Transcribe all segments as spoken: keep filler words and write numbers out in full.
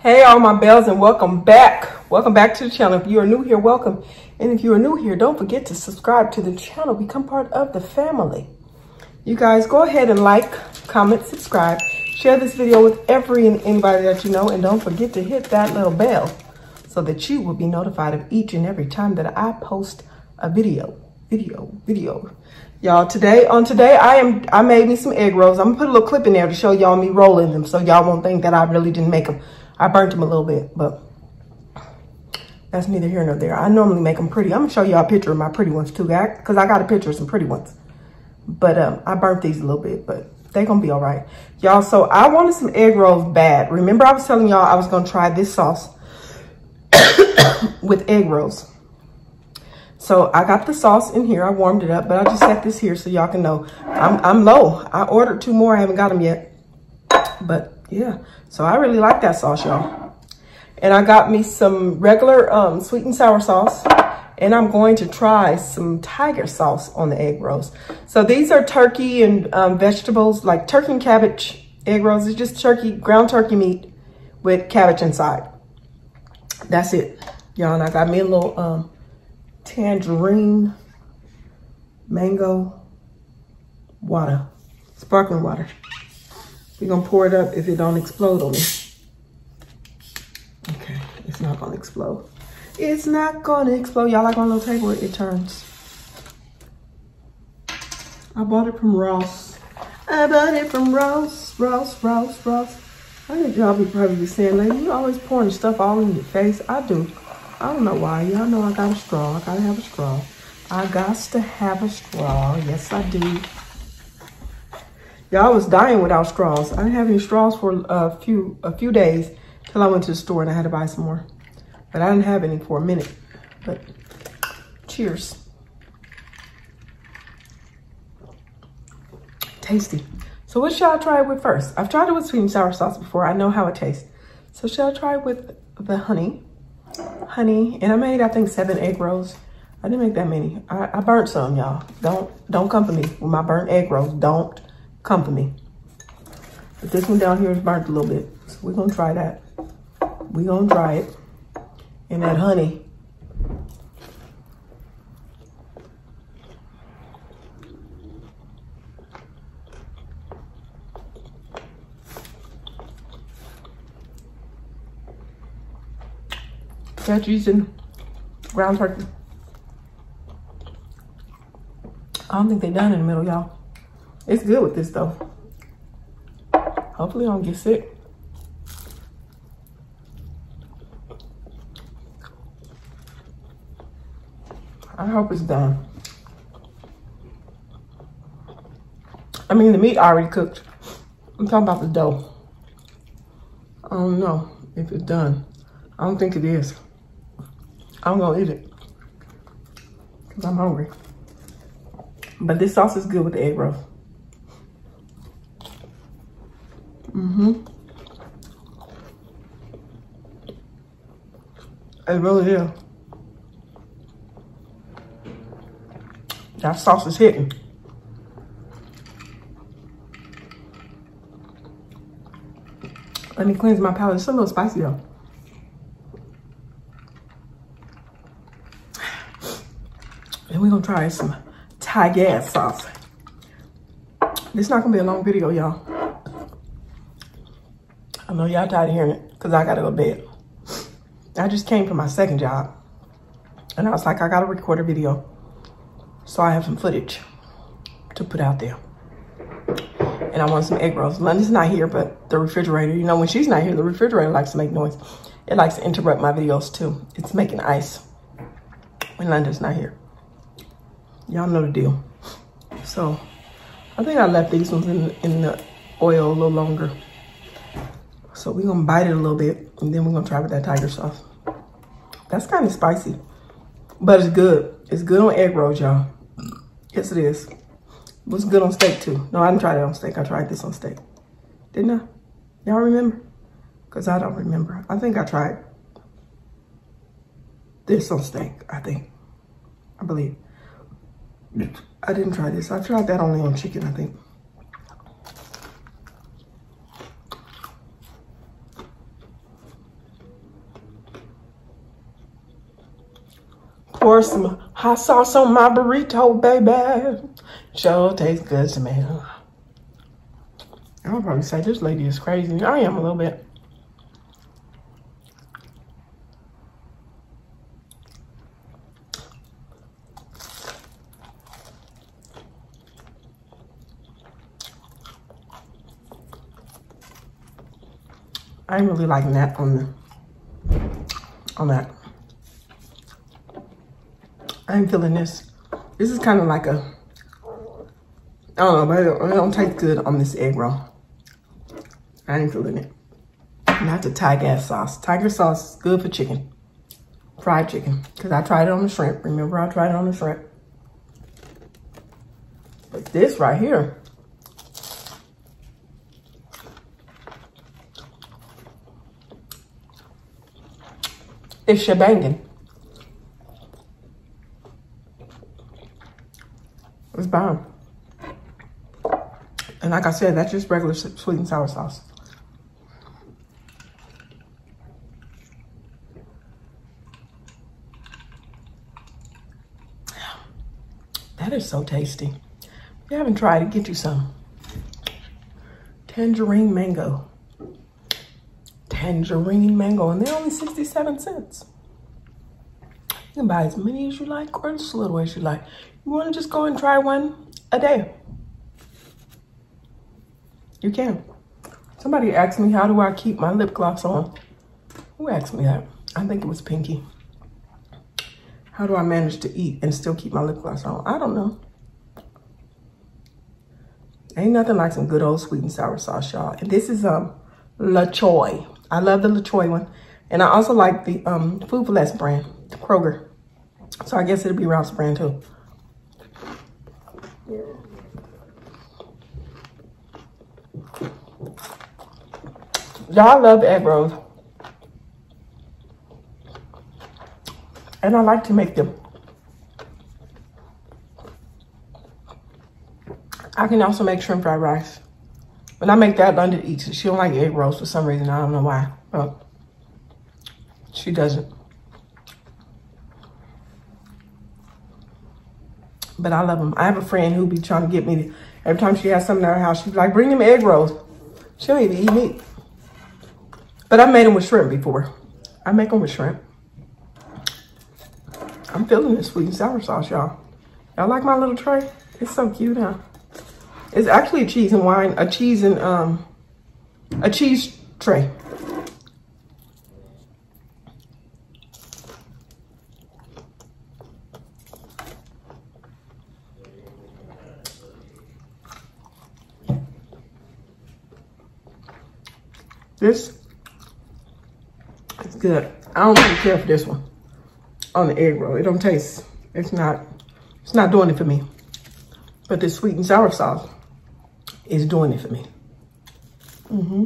Hey all my bells, and welcome back welcome back to the channel. If you are new here, welcome, and if you are new here, don't forget to subscribe to the channel, become part of the family. You guys go ahead and like, comment, subscribe, share this video with every and anybody that you know, and don't forget to hit that little bell so that you will be notified of each and every time that I post a video video video y'all. Today on today i am i made me some egg rolls. I'm gonna put a little clip in there to show y'all me rolling them so y'all won't think that I really didn't make them. I burnt them a little bit, but that's neither here nor there. I normally make them pretty. I'm gonna show y'all a picture of my pretty ones too, because I got a picture of some pretty ones. But um, I burnt these a little bit, but they're gonna be all right. Y'all, so I wanted some egg rolls bad. Remember I was telling y'all I was gonna try this sauce with egg rolls. So I got the sauce in here, I warmed it up, but I just set this here so y'all can know. I'm, I'm low, I ordered two more, I haven't got them yet, but yeah, so I really like that sauce, y'all. And I got me some regular um, sweet and sour sauce, and I'm going to try some tiger sauce on the egg rolls. So these are turkey and um, vegetables, like turkey and cabbage egg rolls. It's just turkey, ground turkey meat with cabbage inside. That's it, y'all. And I got me a little um, tangerine mango water, sparkling water. We're gonna pour it up if it don't explode on me. Okay, it's not gonna explode. It's not gonna explode. Y'all, like on a little table, it, it turns. I bought it from Ross. I bought it from Ross, Ross, Ross, Ross. I think y'all be probably saying, lady, you always pouring stuff all in your face. I do. I don't know why. Y'all know I got a straw. I gotta have a straw. I gots to have a straw. Yes, I do. Y'all, was dying without straws. I didn't have any straws for a few a few days till I went to the store and I had to buy some more. But I didn't have any for a minute. But cheers. Tasty. So what shall I try it with first? I've tried it with sweet and sour sauce before. I know how it tastes. So shall I try it with the honey? Honey. And I made, I think, seven egg rolls. I didn't make that many. I, I burnt some, y'all. Don't, don't come for me with my burnt egg rolls. Don't. Company, but this one down here is burnt a little bit, so we're gonna try that. We're gonna try it, and that honey. Veggies and ground turkey. I don't think they're done in the middle, y'all. It's good with this though. Hopefully I don't get sick. I hope it's done. I mean, the meat already cooked. I'm talking about the dough. I don't know if it's done. I don't think it is. I'm gonna eat it because I'm hungry. But this sauce is good with the egg rolls. Mm-hmm. It really is. That sauce is hitting. Let me cleanse my palate. It's a little spicy though. And we're gonna try some tiger sauce. This is not gonna be a long video, y'all. I know y'all tired of hearing it because I gotta go to bed. I just came from my second job and I was like, I gotta record a video so I have some footage to put out there. And I want some egg rolls. London's not here, but the refrigerator, you know, when she's not here, the refrigerator likes to make noise. It likes to interrupt my videos too. It's making ice when London's not here. Y'all know the deal. So I think I left these ones in, in the oil a little longer. So we're gonna bite it a little bit and then we're gonna try with that tiger sauce. That's kind of spicy, but it's good. It's good on egg rolls, y'all. Yes, it is. It was good on steak too. No, I didn't try that on steak. I tried this on steak. Didn't I? Y'all remember? Because I don't remember. I think I tried this on steak, I think. I believe. I didn't try this. I tried that only on chicken, I think. pour some hot sauce on my burrito, baby. Sure tastes good to me. I would probably say this lady is crazy. I am a little bit. I ain't really liking that on the, on that. I ain't feeling this. This is kind of like a, I don't know, but it don't, it don't taste good on this egg roll. I ain't feeling it. Not the tiger sauce. Tiger sauce is good for chicken, fried chicken. Cause I tried it on the shrimp. Remember I tried it on the shrimp. But this right here, it's shebanging. It's bomb. And like I said, that's just regular sweet and sour sauce. That is so tasty. If you haven't tried it, get you some. Tangerine mango. Tangerine mango, and they're only sixty-seven cents. You can buy as many as you like or as little as you like. You want to just go and try one a day, you can. Somebody asked me, how do I keep my lip gloss on? Who asked me that? I think it was Pinky. How do I manage to eat and still keep my lip gloss on? I don't know. Ain't nothing like some good old sweet and sour sauce, y'all. And this is um La Choy. I love the La Choy one. And I also like the um, Food for Less brand, the Kroger. So I guess it'll be Ralph's brand too. Yeah. Y'all love egg rolls. And I like to make them. I can also make shrimp fried rice. When I make that, London eats it. She don't like egg rolls for some reason. I don't know why, but she doesn't. But I love them. I have a friend who be trying to get me to, every time she has something at her house, she's like, bring them egg rolls. She don't even eat meat. But I made them with shrimp before. I make them with shrimp. I'm feeling this sweet and sour sauce, y'all. Y'all like my little tray? It's so cute, huh? It's actually a cheese and wine, a cheese and um, a cheese tray. This is good. I don't really care for this one on the egg roll. It don't taste. It's not. It's not doing it for me. But this sweet and sour sauce is doing it for me. Mm-hmm.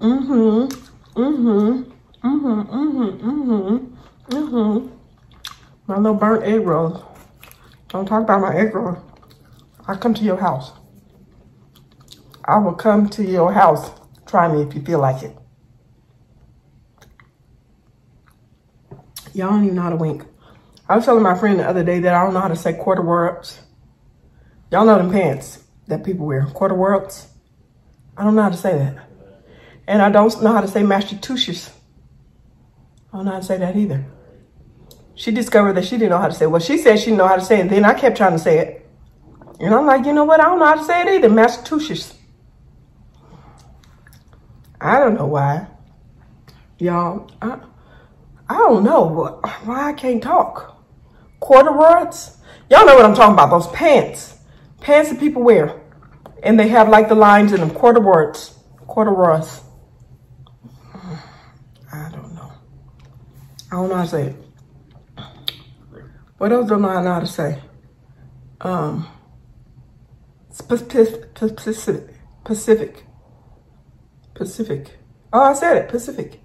Mm-hmm. Mm-hmm. Mm-hmm. Mm-hmm. Mm-hmm. Mm-hmm. My little burnt egg rolls. Don't talk about my egg roll. I come to your house. I will come to your house. Try me if you feel like it. Y'all don't even know how to wink. I was telling my friend the other day that I don't know how to say quarter worlds. Y'all know them pants that people wear, quarter worlds. I don't know how to say that. And I don't know how to say mashtitushis. I don't know how to say that either. She discovered that she didn't know how to say it. Well, she said she didn't know how to say it, and then I kept trying to say it. And I'm like, you know what? I don't know how to say it either, mashtitushis. I don't know why. Y'all, I, I don't know why I can't talk. Corduroys, y'all know what I'm talking about. Those pants, pants that people wear, and they have like the lines in them. Corduroys, corduroys. I don't know. I don't know how to say it. What else don't I know how to say? Um, Pacific, Pacific, Pacific. Oh, I said it, Pacific,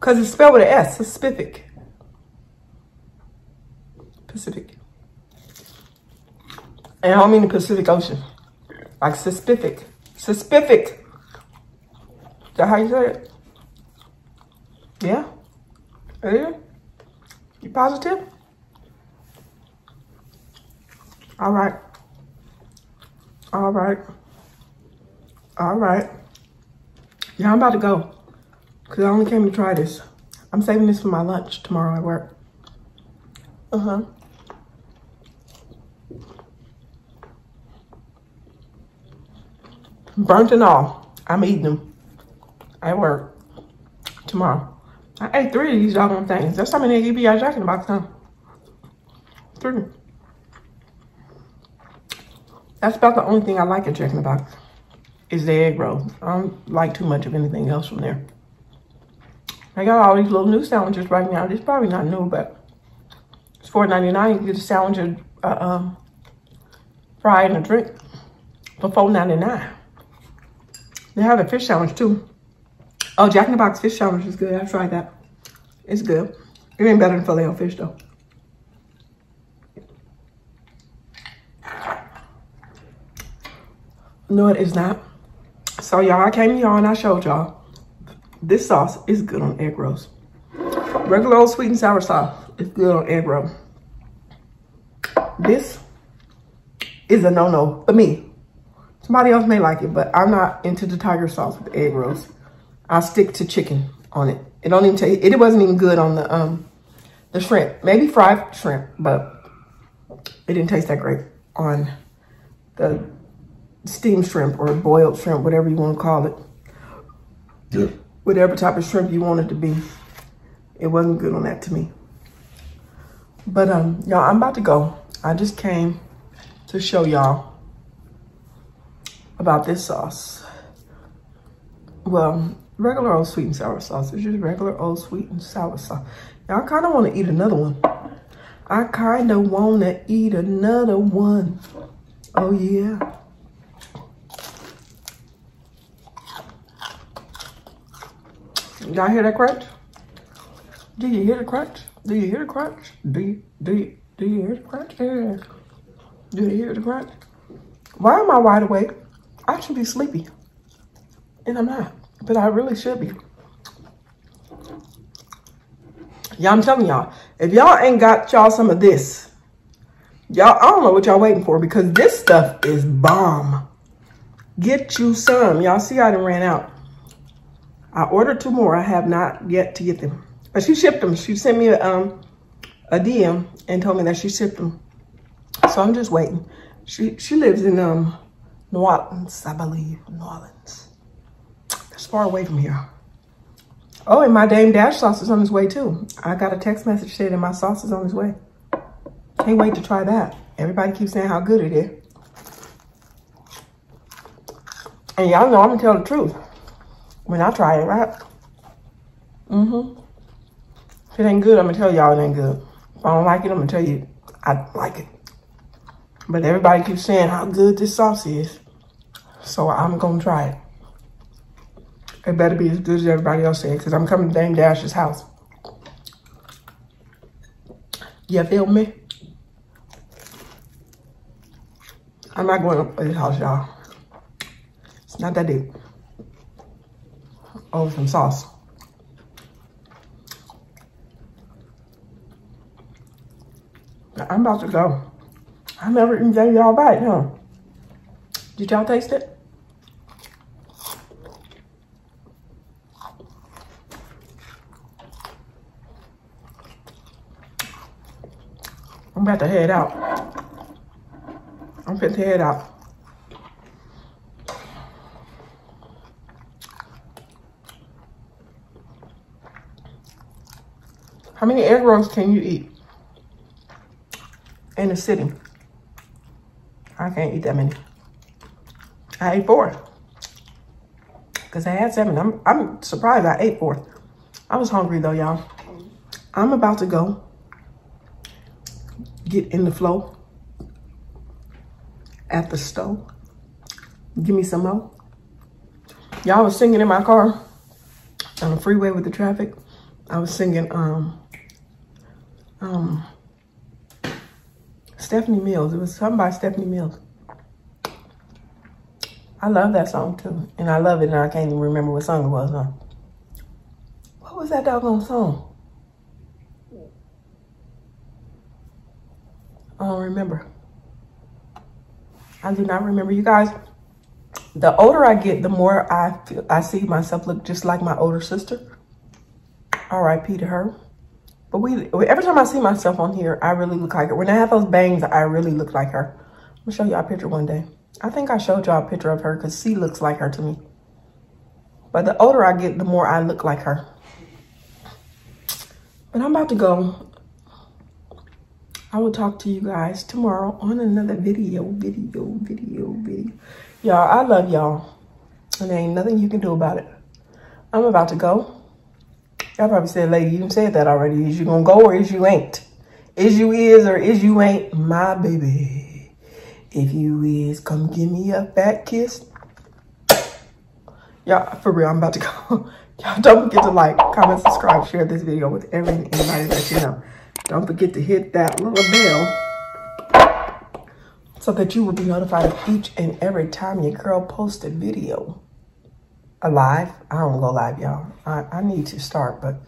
because it's spelled with an S. Pacific. Pacific. And I don't mean the Pacific Ocean. Like suspific. Suspific. Is that how you say it? Yeah? It is? You positive? All right. All right. All right. Yeah, I'm about to go because I only came to try this. I'm saving this for my lunch tomorrow at work. Uh-huh. Burnt and all. I'm eating them at work tomorrow. I ate three of these doggone things. That's how many you be out Jack in the Box, huh? Three. That's about the only thing I like at Jack in the Box is the egg rolls. I don't like too much of anything else from there. I got all these little new sandwiches right now. It's probably not new, but it's four ninety-nine. You can get a sandwich, and, uh, um, fry, and a drink for four ninety-nine. They have a fish sandwich too. Oh, Jack in the Box fish sandwich is good. I've tried that. It's good. It ain't better than Filet-O-Fish though. No, it is not. So y'all, I came to y'all and I showed y'all. This sauce is good on egg rolls. Regular old sweet and sour sauce is good on egg roll. This is a no-no for me. Somebody else may like it, but I'm not into the tiger sauce with egg rolls. I stick to chicken on it. It don't even taste. It wasn't even good on the um the shrimp. Maybe fried shrimp, but it didn't taste that great on the steamed shrimp or boiled shrimp, whatever you want to call it. Yeah. Whatever type of shrimp you want it to be, it wasn't good on that to me. But um, y'all, I'm about to go. I just came to show y'all about this sauce. Well, regular old sweet and sour sauce. It's just regular old sweet and sour sauce. Now, I kind of want to eat another one. I kind of want to eat another one. Oh, yeah. Y'all hear that crunch? Do you hear the crunch? Do you hear the crunch? Do you, do you, do you hear the crunch? Yeah. Do you hear the crunch? Why am I wide awake? I should be sleepy, and I'm not, but I really should be. Y'all, I'm telling y'all, if y'all ain't got y'all some of this, y'all, I don't know what y'all waiting for, because this stuff is bomb. Get you some. Y'all see I done ran out. I ordered two more. I have not yet to get them, but she shipped them. She sent me a, um, a D M and told me that she shipped them, so I'm just waiting. She she lives in um New Orleans, I believe. New Orleans. That's far away from here. Oh, and my Dame Dash sauce is on his way too. I got a text message saying that my sauce is on his way. Can't wait to try that. Everybody keeps saying how good it is. And y'all know I'm gonna tell the truth when I try it, right? Mm-hmm. If it ain't good, I'm gonna tell y'all it ain't good. If I don't like it, I'm gonna tell you I like it. But everybody keeps saying how good this sauce is, so I'm gonna try it. It better be as good as everybody else said, because I'm coming to Dame Dash's house. You feel me? I'm not going up to his house, y'all. It's not that deep. Oh, some sauce. I'm about to go. I never even gave y'all a bite, huh? Did y'all taste it? I'm about to head out. I'm about to head out. How many egg rolls can you eat in a sitting? I can't eat that many. I ate four, because I had seven. I'm, I'm surprised I ate four. I was hungry though, y'all. I'm about to go get in the flow at the stove. Give me some more. Y'all was singing in my car on the freeway with the traffic. I was singing um, um, Stephanie Mills. It was something by Stephanie Mills. I love that song too. And I love it, and I can't even remember what song it was, huh? What What was that doggone song? I don't remember. I do not remember. You guys, the older I get, the more I feel, I see myself look just like my older sister. R I P to her. But we, every time I see myself on here, I really look like her. When I have those bangs, I really look like her. I'm gonna show y'all a picture one day. I think I showed y'all a picture of her because she looks like her to me. But the older I get, the more I look like her. But I'm about to go. I will talk to you guys tomorrow on another video, video, video, video. Y'all, I love y'all. And there ain't nothing you can do about it. I'm about to go. Y'all probably said, lady, you said that already. Is you gonna go or is you ain't? Is you is or is you ain't? My baby. If you is, come give me a fat kiss. Y'all, for real, I'm about to go. Y'all don't forget to like, comment, subscribe, share this video with every anybody that you know. Don't forget to hit that little bell so that you will be notified of each and every time your girl posts a video. A live? I don't go live, y'all. I, I need to start, but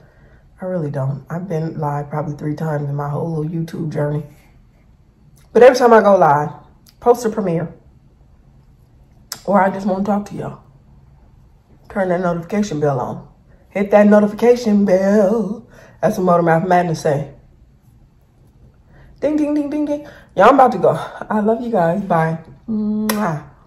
I really don't. I've been live probably three times in my whole little YouTube journey. But every time I go live, post a premiere, or I just want to talk to y'all. Turn that notification bell on. Hit that notification bell. That's what Motor Mouth Madness say. Ding, ding, ding, ding, ding. Y'all, I'm about to go. I love you guys. Bye. Mwah.